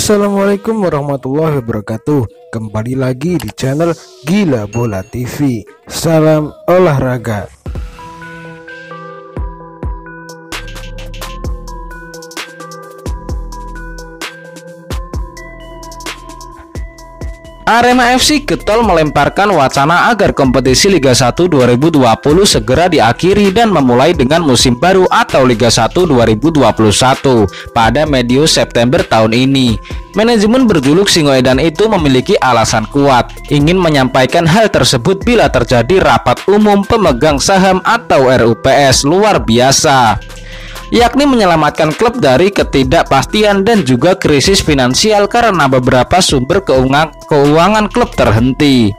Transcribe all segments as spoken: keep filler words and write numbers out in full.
Assalamualaikum warahmatullahi wabarakatuh. Kembali lagi di channel Gila Bola T V. Salam olahraga. Arema F C getol melemparkan wacana agar kompetisi Liga satu dua ribu dua puluh segera diakhiri dan memulai dengan musim baru atau Liga satu dua ribu dua puluh satu pada medio September tahun ini. Manajemen berjuluk Singa Edan itu memiliki alasan kuat, ingin menyampaikan hal tersebut bila terjadi rapat umum pemegang saham atau R U P S luar biasa, yakni menyelamatkan klub dari ketidakpastian dan juga krisis finansial karena beberapa sumber keuangan klub terhenti.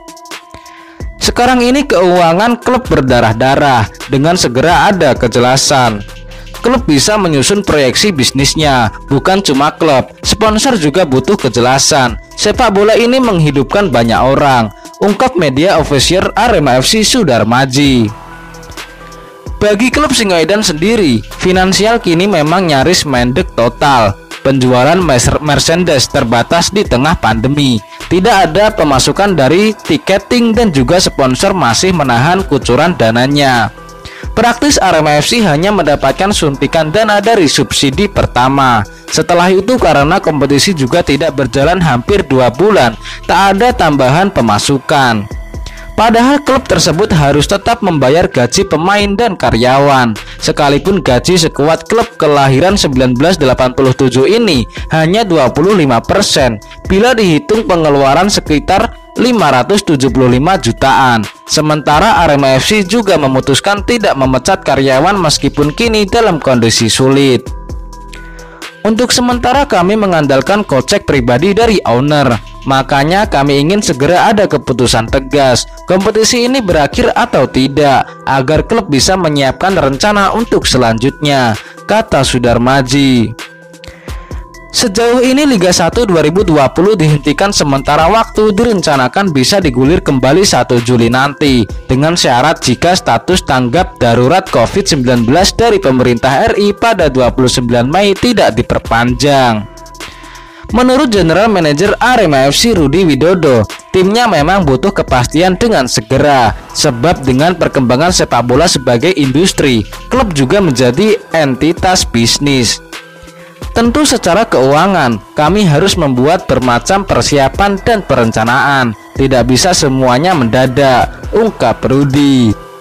Sekarang ini keuangan klub berdarah-darah, dengan segera ada kejelasan. Klub bisa menyusun proyeksi bisnisnya, bukan cuma klub, sponsor juga butuh kejelasan. Sepak bola ini menghidupkan banyak orang, ungkap media official Arema F C Sudarmaji. Bagi klub Singa Edan sendiri, finansial kini memang nyaris mendek total. Penjualan merchandise terbatas di tengah pandemi. Tidak ada pemasukan dari tiketing dan juga sponsor masih menahan kucuran dananya. Praktis Arema F C hanya mendapatkan suntikan dana dari subsidi pertama. Setelah itu karena kompetisi juga tidak berjalan hampir dua bulan, tak ada tambahan pemasukan. Padahal klub tersebut harus tetap membayar gaji pemain dan karyawan. Sekalipun gaji sekuat klub kelahiran seribu sembilan ratus delapan puluh tujuh ini hanya dua puluh lima persen bila dihitung pengeluaran sekitar lima ratus tujuh puluh lima jutaan. Sementara Arema F C juga memutuskan tidak memecat karyawan meskipun kini dalam kondisi sulit. Untuk sementara kami mengandalkan kocek pribadi dari owner. Makanya kami ingin segera ada keputusan tegas, kompetisi ini berakhir atau tidak, agar klub bisa menyiapkan rencana untuk selanjutnya, kata Sudarmaji. Sejauh ini Liga satu dua ribu dua puluh dihentikan sementara waktu, direncanakan bisa digulir kembali satu Juli nanti dengan syarat jika status tanggap darurat COVID sembilan belas dari pemerintah R I pada dua puluh sembilan Mei tidak diperpanjang. Menurut General Manager Arema F C Rudi Widodo, timnya memang butuh kepastian dengan segera, sebab dengan perkembangan sepak bola sebagai industri, klub juga menjadi entitas bisnis. Tentu secara keuangan, kami harus membuat bermacam persiapan dan perencanaan, tidak bisa semuanya mendadak, ungkap Rudi.